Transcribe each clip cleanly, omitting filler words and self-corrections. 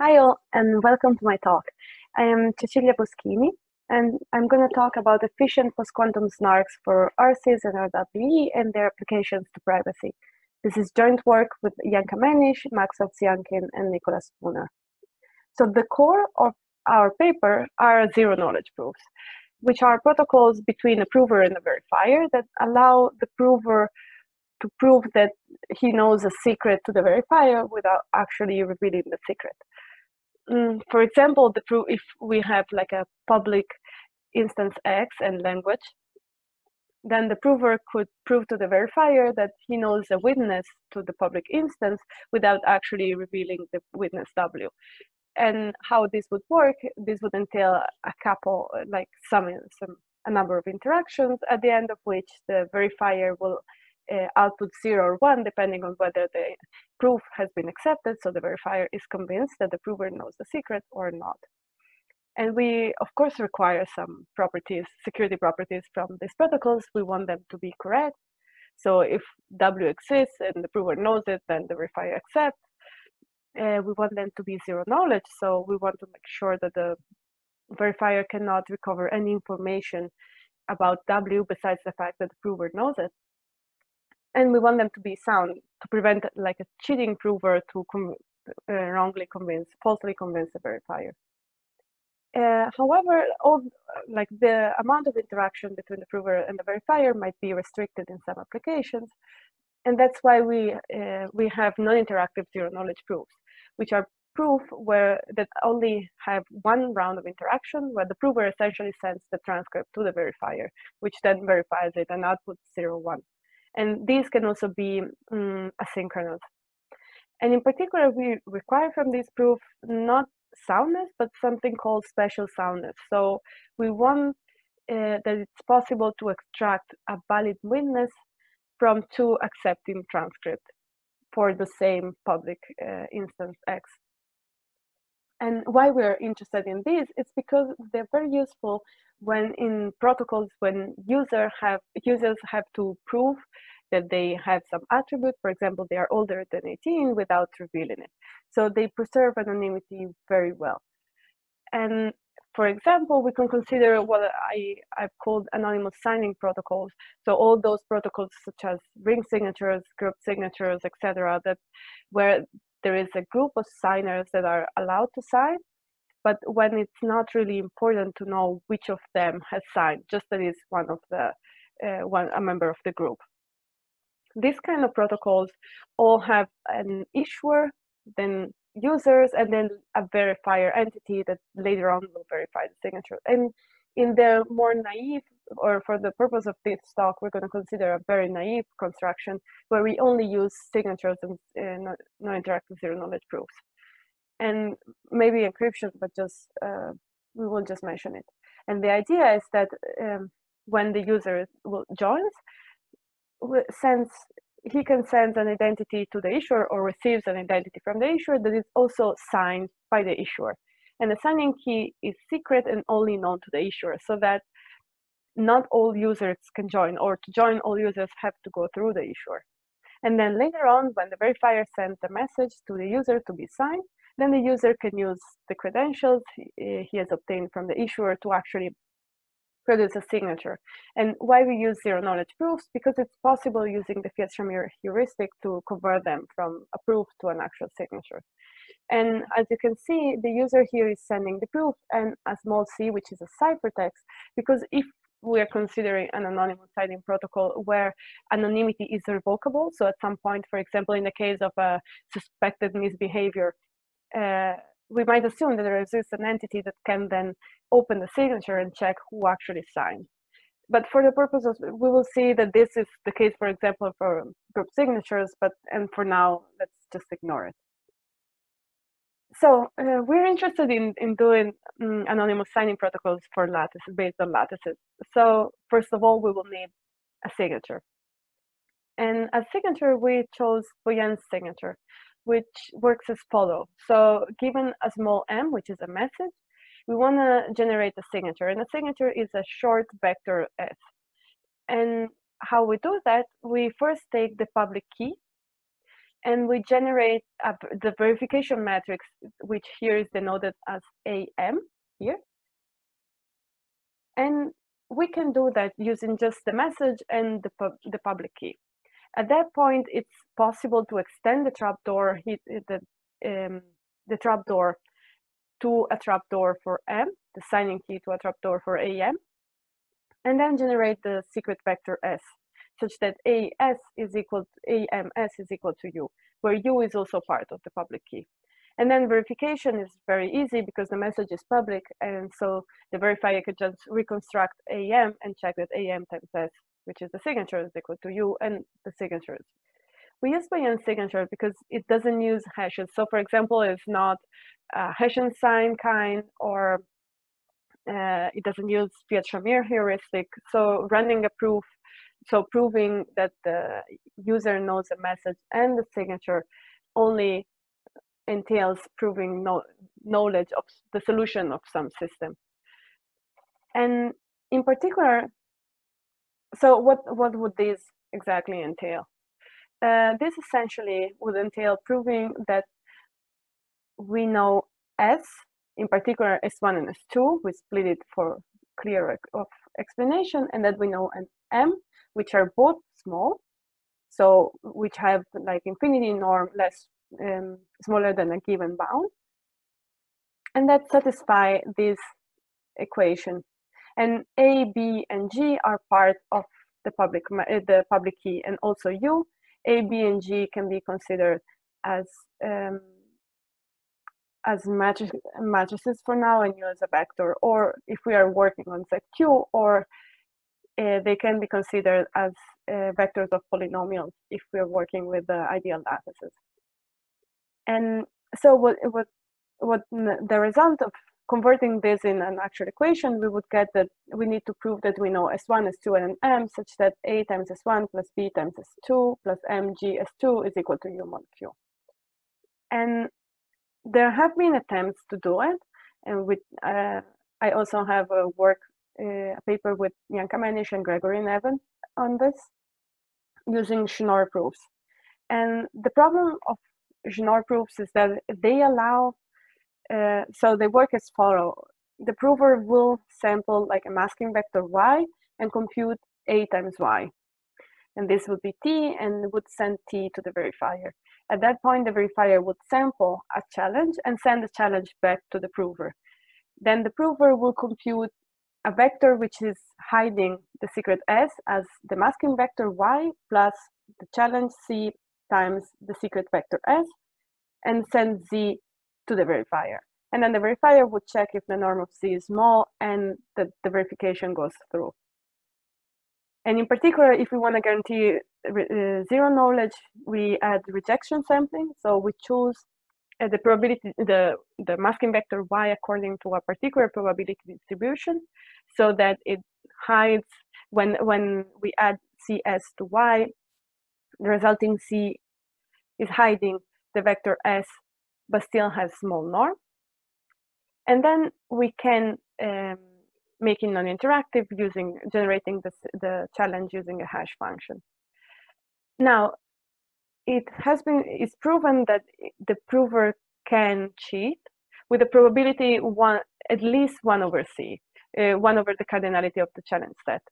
Hi all, and welcome to my talk. I am Cecilia Boschini, and I'm going to talk about efficient post-quantum SNARKs for RSIS and RWE and their applications to privacy. This is joint work with Jan Camenisch, Max Ovsiankin, and Nicholas Spooner. So the core of our paper are zero-knowledge proofs, which are protocols between a prover and a verifier that allow the prover to prove that he knows a secret to the verifier without actually revealing the secret. For example, if we have like a public instance X and language, then the prover could prove to the verifier that he knows a witness to the public instance without actually revealing the witness W. And how this would work, this would entail a couple, like a number of interactions, at the end of which the verifier will output 0 or 1, depending on whether the proof has been accepted, so the verifier is convinced that the prover knows the secret or not. And we, of course, require some properties, security properties from these protocols. We want them to be correct. So if W exists and the prover knows it, then the verifier accepts. We want them to be zero knowledge, so we want to make sure that the verifier cannot recover any information about W besides the fact that the prover knows it. And we want them to be sound, to prevent like a cheating prover to falsely convince the verifier. However, the amount of interaction between the prover and the verifier might be restricted in some applications, and that's why we have non-interactive zero-knowledge proofs, which are proof that only have one round of interaction, where the prover essentially sends the transcript to the verifier, which then verifies it and outputs 0, 1. And these can also be asynchronous. And in particular, we require from this proof not soundness, but something called special soundness. So we want that it's possible to extract a valid witness from 2 accepting transcripts for the same public instance X. And why we're interested in these is because they're very useful when in protocols, when users have to prove that they have some attribute. For example, they are older than 18 without revealing it. So they preserve anonymity very well. And for example, we can consider what I've called anonymous signing protocols. So all those protocols such as ring signatures, group signatures, etc., where there is a group of signers that are allowed to sign, but when it's not really important to know which of them has signed, just that it's one of the a member of the group. These kind of protocols all have an issuer, then users, and then a verifier entity that later on will verify the signature. And in the more naive, or for the purpose of this talk, we're going to consider a very naive construction where we only use signatures and non-interactive zero-knowledge proofs. And maybe encryption, but just we will just mention it. And the idea is that when the user joins, he can send an identity to the issuer or receives an identity from the issuer that is also signed by the issuer. And the signing key is secret and only known to the issuer, so that not all users can join, or to join all users have to go through the issuer. And then later on, when the verifier sends a message to the user to be signed, then the user can use the credentials he has obtained from the issuer to actually produce a signature. And why we use zero-knowledge proofs? Because it's possible using the Fiat-Shamir heuristic to convert them from a proof to an actual signature. And as you can see, the user here is sending the proof and a small c, which is a ciphertext, because if we are considering an anonymous signing protocol where anonymity is revocable, so at some point, for example, in the case of a suspected misbehavior, we might assume that there exists an entity that can then open the signature and check who actually signed. But for the purposes, we will see that this is the case, for example, for group signatures, and for now, let's just ignore it. So we're interested in doing anonymous signing protocols for lattices, based on lattices. So first of all, we will need a signature. And as signature, we chose Boyen's signature, which works as follows. So given a small m, which is a message, we want to generate a signature. And a signature is a short vector s. And how we do that, we first take the public key, and we generate the verification matrix, which here is denoted as AM here. And we can do that using just the message and the public key. At that point, it's possible to extend the trapdoor, the trapdoor to a trapdoor for M, the signing key to a trapdoor for AM, and then generate the secret vector S, such that AMS is equal to U, where U is also part of the public key. And then verification is very easy because the message is public, and so the verifier could just reconstruct AM and check that AM times S, which is the signature, is equal to U, and the signatures. We use Boyen signature because it doesn't use hashes. So for example, it's not hash and sign kind, or it doesn't use Piet-Shamir heuristic. So running a proof, so proving that the user knows the message and the signature, only entails proving knowledge of the solution of some system. And in particular, so what would this exactly entail? This essentially would entail proving that we know S, in particular S1 and S2, we split it for clearer of explanation, and that we know an M, which are both small, so which have like infinity norm less smaller than a given bound, and that satisfy this equation. And A, B, and G are part of the public key, and also U. A, B, and G can be considered as matrices for now, and U as a vector. Or if we are working on set Q, or they can be considered as vectors of polynomials if we are working with the ideal lattices. And so what the result of converting this in an actual equation, we would get that we need to prove that we know S1, S2, and M, such that A times S1 plus B times S2 plus MG S2 is equal to U mod Q. And there have been attempts to do it. And with, I also have a paper with Jan Camenisch and Gregory Neven on this, using Schnorr proofs. And the problem of Schnorr proofs is that they allow, so they work as follows. The prover will sample like a masking vector Y and compute A times Y. And this would be T, and would send T to the verifier. At that point, the verifier would sample a challenge and send the challenge back to the prover. Then the prover will compute a vector which is hiding the secret S as the masking vector Y plus the challenge C times the secret vector S, and send Z to the verifier. And then the verifier would check if the norm of Z is small, and that the verification goes through. And in particular, if we want to guarantee zero knowledge, we add rejection sampling. So we choose the probability, the masking vector Y according to a particular probability distribution, so that it hides when we add CS to Y, the resulting C is hiding the vector S, but still has small norm. And then we can make it non-interactive using generating the challenge using a hash function. Now, it's proven that the prover can cheat with a probability at least 1/C, 1/, the cardinality of the challenge set.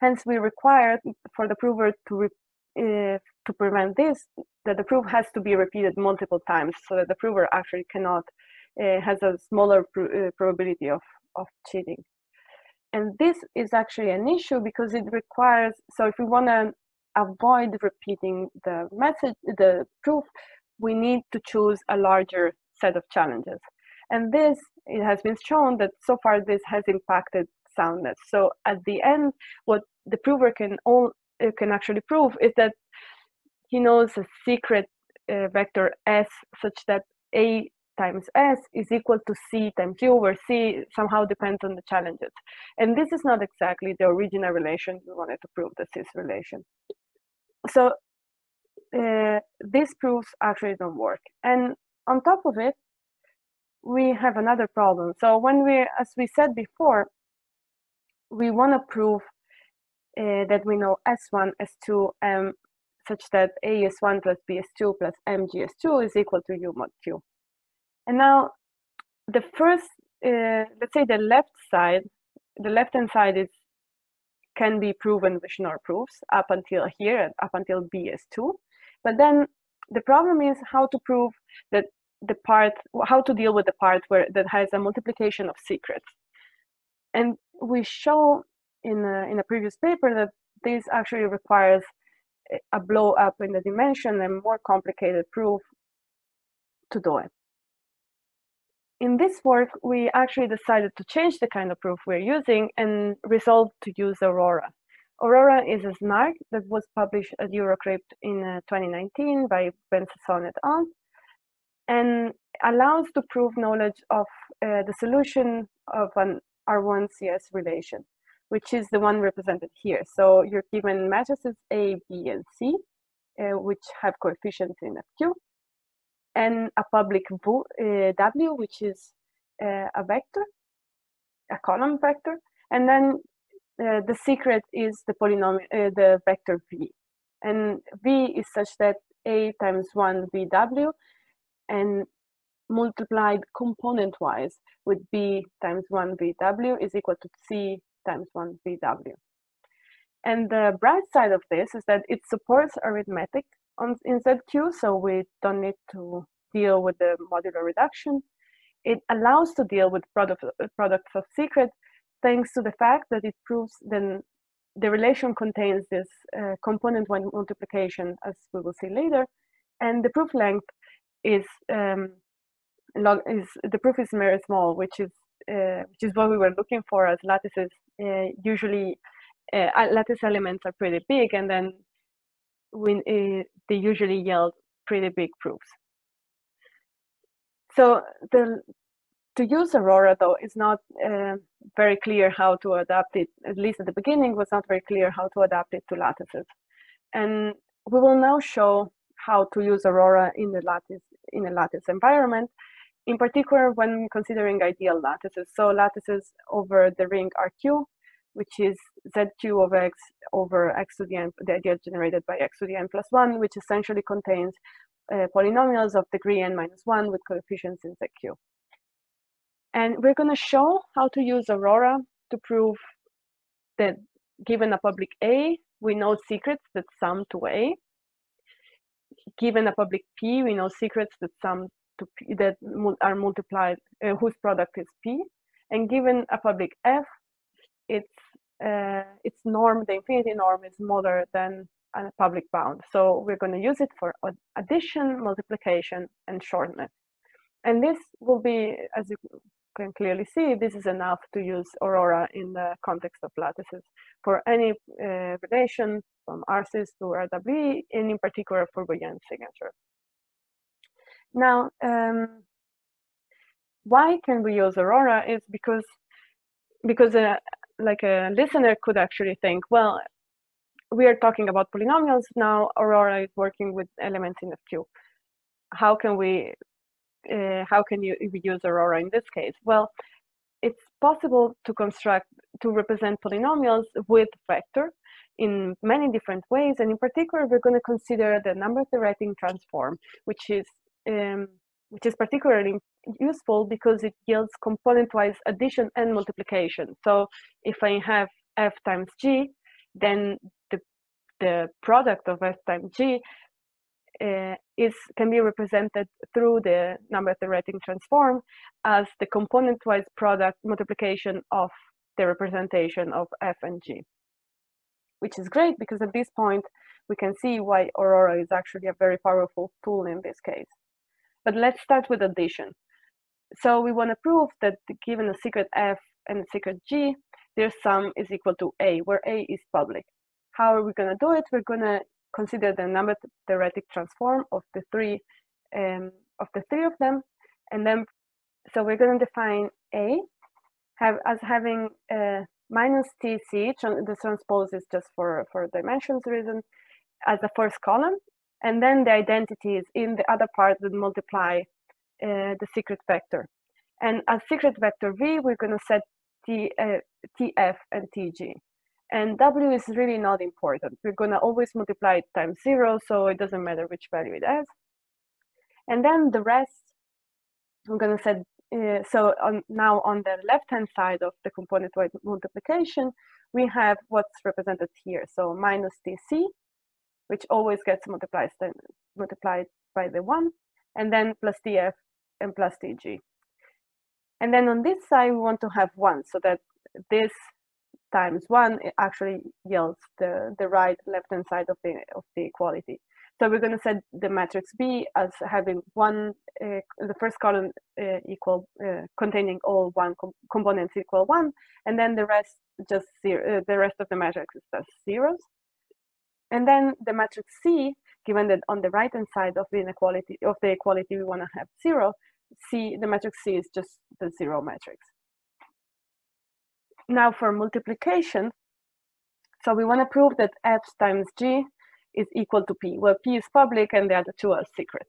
Hence, we require for the prover to prevent this, that the proof has to be repeated multiple times, so that the prover actually cannot, has a smaller probability of cheating. And this is actually an issue because it requires, so if we want to avoid repeating the message, the proof, we need to choose a larger set of challenges. And this, it has been shown that so far this has impacted soundness. So at the end, what the prover can actually prove is that he knows a secret vector S such that A times S is equal to C times U, where C somehow depends on the challenges. And this is not exactly the original relation we wanted to prove, the cis relation. So these proofs actually don't work. And on top of it, we have another problem. So when we, as we said before, we want to prove that we know S1, S2, M, such that AES1 plus BS2 plus MGS2 is equal to U mod Q. And now the first, let's say the left side, the left-hand side is, can be proven with Schnorr proofs up until here, up until BS2. But then the problem is how to prove that the part, how to deal with the part where that has a multiplication of secrets. And we show in a previous paper that this actually requires a blow up in the dimension and more complicated proof to do it. In this work, we actually decided to change the kind of proof we're using and resolved to use Aurora. Aurora is a SNARK that was published at Eurocrypt in 2019 by Ben Sasson et al. And allows to prove knowledge of the solution of an R1CS relation, which is the one represented here. So you're given matrices A, B, and C, which have coefficients in FQ, and a public W, which is a vector, a column vector, and then the secret is the polynomial, the vector V, and V is such that A times 1 VW, and multiplied component-wise with B times 1 VW is equal to C times 1 VW. And the bright side of this is that it supports arithmetic on, in ZQ, so we don't need to deal with the modular reduction. It allows to deal with products of secret thanks to the fact that it proves then the relation contains this component-wide multiplication, as we will see later, and the proof length is the proof is very small, which is what we were looking for, as lattices usually lattice elements are pretty big, and then when they usually yield pretty big proofs. So to use Aurora, though, is not very clear how to adapt it. At least at the beginning, was not very clear how to adapt it to lattices, and we will now show how to use Aurora in the lattice, in a lattice environment, in particular when considering ideal lattices. So lattices over the ring RQ, which is ZQ of X over X to the N, the ideal generated by X to the N plus 1, which essentially contains polynomials of degree N minus 1 with coefficients in ZQ. And we're going to show how to use Aurora to prove that given a public A, we know secrets that sum to A. Given a public P, we know secrets that sum to P, that are multiplied, whose product is P. And given a public F, its norm, the infinity norm, is smaller than a public bound. So we're going to use it for addition, multiplication, and shortness. And this will be, as you can clearly see, this is enough to use Aurora in the context of lattices for any relation from RSIS to RWE, and in particular for Boyen signature. Now, why can we use Aurora? Is because like a listener could actually think, well, we are talking about polynomials now. Aurora is working with elements in FQ. How can we? How can you use Aurora in this case? Well, it's possible to construct, to represent polynomials with vector in many different ways, and in particular, we're going to consider the number theoretic transform, which is particularly useful because it yields component-wise addition and multiplication. So if I have f times g, then the product of f times g can be represented through the number theoretic transform as the component-wise product multiplication of the representation of f and g, which is great because at this point we can see why Aurora is actually a very powerful tool in this case. But let's start with addition. So we want to prove that given a secret f and a secret g, their sum is equal to A, where A is public. How are we going to do it? We're going to consider the number theoretic transform of the three of them, and then so we're going to define A as having minus TC. The transpose is just for dimensions reason as the first column, and then the identities in the other part that multiply the secret vector. And as secret vector V, we're going to set TF and TG. And W is really not important. We're going to always multiply it times 0, so it doesn't matter which value it has. And then the rest, I'm going to set, now on the left-hand side of the component-wide multiplication, we have what's represented here. So minus TC, which always gets multiplied by the 1, and then plus TF and plus TG. And then on this side, we want to have 1, so that this times 1, it actually yields the right left-hand side of the equality. So we're going to set the matrix B as having the first column containing all components equal 1, and then the rest just zero, the rest of the matrix is just zeros. And then the matrix C, given that on the right-hand side of the inequality of the equality we want to have 0, the matrix C is just the zero matrix. Now for multiplication, so we want to prove that F times G is equal to P. Well, P is public and the other two are secret.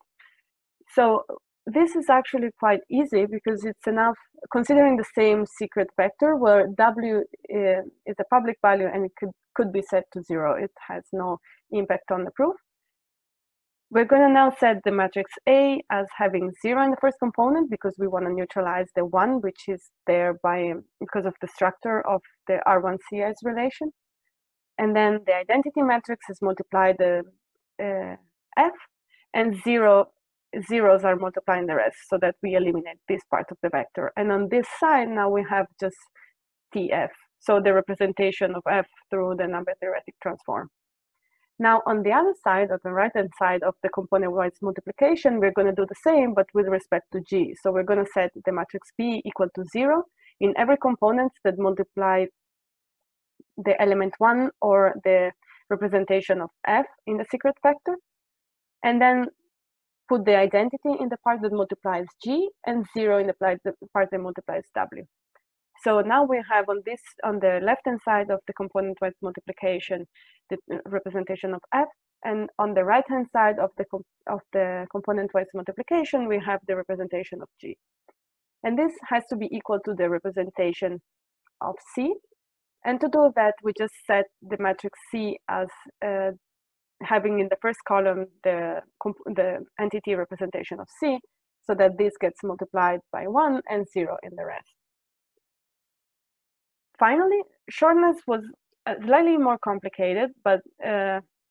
So this is actually quite easy because it's enough, considering the same secret vector where W is a public value and it could be set to 0. It has no impact on the proof. We're going to now set the matrix A as having 0 in the first component because we want to neutralize the 1, which is there because of the structure of the R1CS relation. And then the identity matrix is multiply the F, and zeros are multiplying the rest, so that we eliminate this part of the vector. And on this side, now we have just TF, so the representation of F through the number theoretic transform. Now on the other side, on the right-hand side of the component-wise multiplication, we're going to do the same, but with respect to G. So we're going to set the matrix B equal to 0 in every component that multiply the element 1 or the representation of F in the secret vector, and then put the identity in the part that multiplies G and 0 in the part that multiplies W. So now we have on the left-hand side of the component-wise multiplication, the representation of F, and on the right-hand side of the component-wise multiplication, we have the representation of G. And this has to be equal to the representation of C. And to do that, we just set the matrix C as having in the first column the entity representation of C, so that this gets multiplied by 1 and 0 in the rest. Finally, shortness was slightly more complicated, but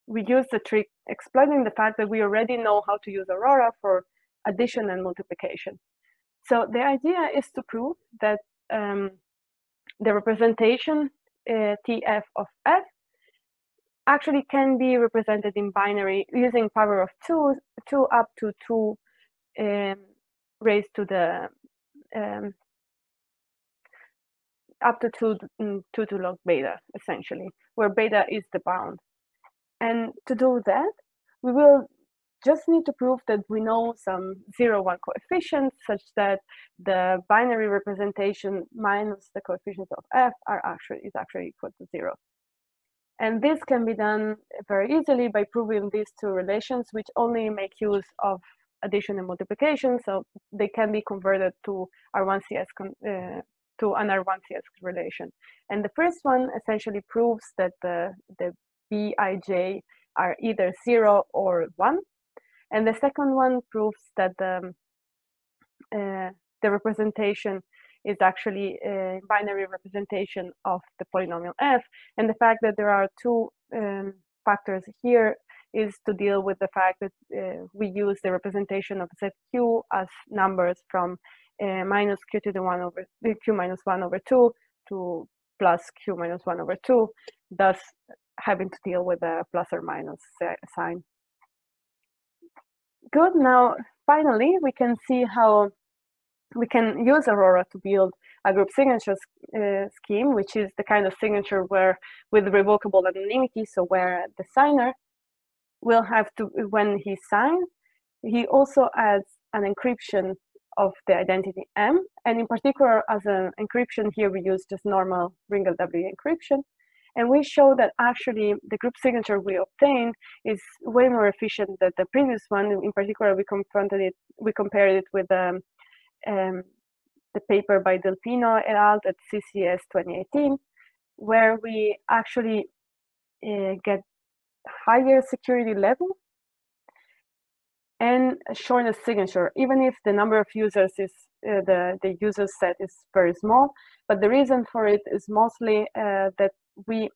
we used the trick exploiting the fact that we already know how to use Aurora for addition and multiplication. So the idea is to prove that the representation TF of F actually can be represented in binary using power of 2 up to 2 raised to the up to 2 to log beta, essentially, where beta is the bound. And to do that, we will just need to prove that we know some 0, 1 coefficients such that the binary representation minus the coefficients of F is actually equal to 0. And this can be done very easily by proving these two relations, which only make use of addition and multiplication, so they can be converted to an R1CS relation. And the first one essentially proves that the Bij are either 0 or 1. And the second one proves that the representation is actually a binary representation of the polynomial F. And the fact that there are two factors here is to deal with the fact that we use the representation of ZQ as numbers from minus q to the 1 over q minus 1 over 2 to plus q minus 1 over 2, thus having to deal with a plus or minus sign. Good. Now finally we can see how we can use Aurora to build a group signature scheme, which is the kind of signature where with revocable anonymity, so where the signer will have to, when he signs, he also adds an encryption of the identity M, and in particular as an encryption here we use just normal RingLWE encryption, and we show that actually the group signature we obtain is way more efficient than the previous one. In particular, we compared it with the paper by Del Pino et al. At CCS 2018, where we actually get higher security level and shorter signature, even if the number of users is the user set is very small. But the reason for it is mostly that we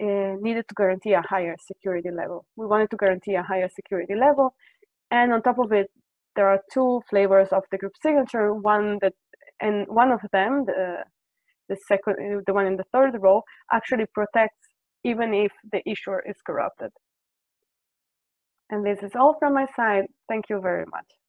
needed to guarantee a higher security level. We wanted to guarantee a higher security level. And on top of it, there are two flavors of the group signature, one of them, the one in the third row, actually protects even if the issuer is corrupted. And this is all from my side. Thank you very much.